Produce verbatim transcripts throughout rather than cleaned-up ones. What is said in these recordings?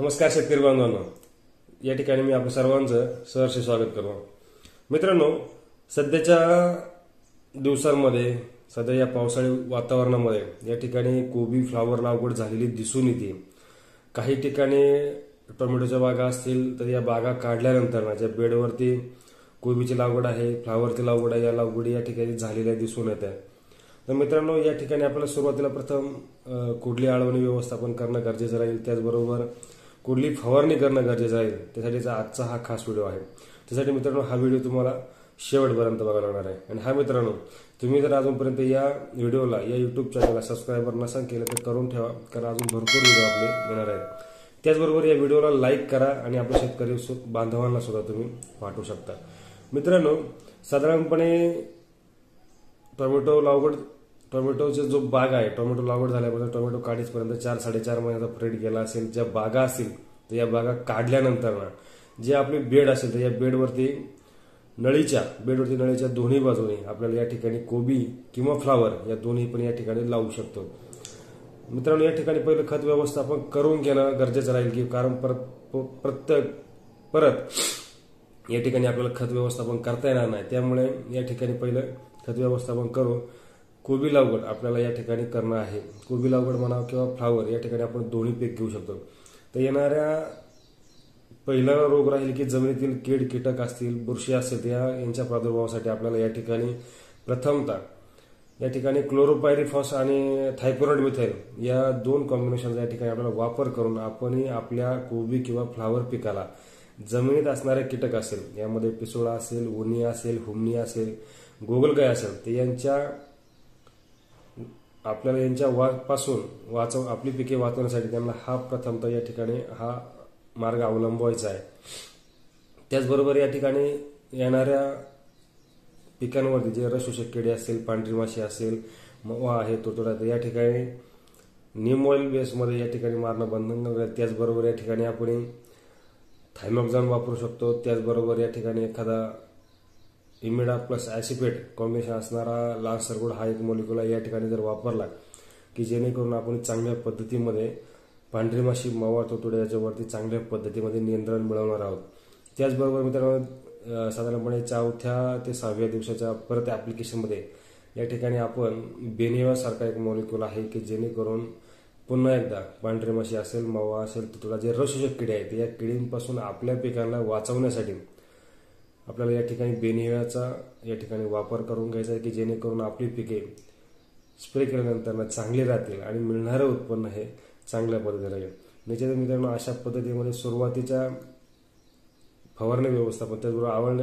नमस्कार शेतकरी बांधवांनो, या ठिकाणी मी आपल्या सर्वांचं सहर्ष स्वागत करतो। मित्रांनो, सध्याच्या दिवसांमध्ये सध्या या पावसाळी वातावरणामध्ये या ठिकाणी कोबी फ्लावर लागवड झालेली दिसून येते। काही ठिकाणी टोमॅटोच्या बागा असतील तर या बागा काढल्यानंतर ज्या बेडवरती कोबीची लागवड आहे, फ्लावरची लागवड आहे, या लागवडी या ठिकाणी झालेल्या दिसून येते। तर मित्रांनो, या ठिकाणी आपल्याला सुरुवातीला प्रथम कुडली आळवणी व्यवस्थापन करणं गरजेचं राहील, त्याचबरोबर कुठली फवारणी करणं गरजेचं आहे। त्यासाठीचा आजचा हा खास व्हिडिओ आहे। त्यासाठी मित्रांनो, हा व्हिडिओ तुम्हाला शेवटपर्यंत बघायला लागणार आहे। आणि हा मित्रांनो, तुम्ही जर अजूनपर्यंत या व्हिडिओला या यूट्यूब चॅनलला सबस्क्राईबर नसेल केलं तर करून ठेवा, कारण अजून भरपूर व्हिडिओ आपले येणार आहेत। त्याचबरोबर या व्हिडिओला लाईक करा आणि आपल्या शेतकरी बांधवांना सुद्धा तुम्ही पाठवू शकता। मित्रांनो, साधारणपणे टोमॅटो लागवड टोमॅटोचा जो बाग आहे, टोमॅटो लागवड झाल्यापासून टोमॅटो काढीसपर्यंत चार साडेचार महिन्याचा फ्रेट गेला असेल, ज्या बागा असतील तर या बागा काढल्यानंतर जे आपले बेड असेल तर या बेडवरती नळीच्या बेडवरती नळीच्या दोन्ही बाजूने आपल्याला या ठिकाणी कोबी किंवा फ्लावर या दोन्ही पण या ठिकाणी लावू शकतो। मित्रांनो, या ठिकाणी पहिलं खत व्यवस्थापन करून घेणं गरजेचं राहील की, कारण परत प्रत्येक परत या ठिकाणी आपल्याला खत व्यवस्थापन करता येणार नाही। त्यामुळे या ठिकाणी पहिलं खत व्यवस्थापन करून कोबी लागवड आपल्याला या ठिकाणी करणं आहे। कोबी लागवड म्हणा किंवा फ्लावर या ठिकाणी आपण दोन्ही पीक घेऊ शकतो। तर येणाऱ्या पहिला रोग राहील की जमिनीतील कीड कीटक असतील, बुरशी असतील, या यांच्या प्रादुर्भावासाठी आपल्याला या ठिकाणी प्रथमतः या ठिकाणी क्लोरोपायरीफॉस आणि थायपोरॉइड मिथाइल या दोन कॉम्बिनेशनचा या ठिकाणी आपल्याला वापर करून आपणही आपल्या कोबी किंवा फ्लावर पिकाला जमिनीत असणारे कीटक असेल, यामध्ये पिसोळा असेल, उनी असेल, हुमणी असेल, गोगलगाय असेल, ते यांच्या आपल्याला यांच्या वापासून वाचव आपली पिके वाचवण्यासाठी त्यांना हा प्रथमतः या ठिकाणी हा मार्ग अवलंबवायचा आहे। त्याचबरोबर या ठिकाणी येणाऱ्या पिकांवरती जे रस शोषक किडे असतील, पांढरी माशी असेल, मवा आहे, तुडतुडा, तर या ठिकाणी नीम ऑइल बेसमध्ये या ठिकाणी मारणं बंधनकारक आहे। त्याचबरोबर या ठिकाणी आपण थायमॅक्झॉन वापरू शकतो। त्याचबरोबर या ठिकाणी एखादा इमिडा प्लस ॲसिपेट कॉम्बिनेशन असणारा लाल सरगुड हा एक मॉलिक्युल या ठिकाणी जर वापरला की जेणेकरून आपण चांगल्या पद्धतीमध्ये पांढरी माशी, मवा, तुडतुडा याच्यावरती चांगल्या पद्धतीमध्ये नियंत्रण मिळवणार आहोत। त्याचबरोबर मित्रांनो, साधारणपणे चौथ्या ते सहाव्या दिवसाच्या परत ॲप्लिकेशनमध्ये या ठिकाणी आपण बेनिवासारखा एक मॉलिक्युल आहे की जेणेकरून पुन्हा एकदा पांढरी माशी असेल, मवा असेल, तुडतुडा जे रस शोषक किडे आहेत या किडींपासून आपल्या पिकांना वाचवण्यासाठी आपल्याला या ठिकाणी बेनिव्याचा या ठिकाणी वापर करून घ्यायचा आहे की जेणेकरून आपली पिके स्प्रे केल्यानंतर चांगली राहतील आणि मिळणारं उत्पन्न हे चांगल्या पद्धतीने येईल। निश्चितच मित्रांनो, अशा पद्धतीमध्ये सुरुवातीच्या फवारणी व्यवस्थापन, त्याचबरोबर आवळणी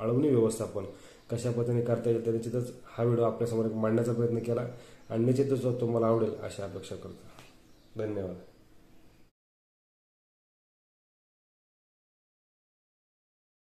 आळवणी व्यवस्थापन कशा पद्धतीने करता येईल, तर निश्चितच हा व्हिडिओ आपल्यासमोर मांडण्याचा प्रयत्न केला आणि निश्चितच तुम्हाला आवडेल अशा अपेक्षा करतो। धन्यवाद।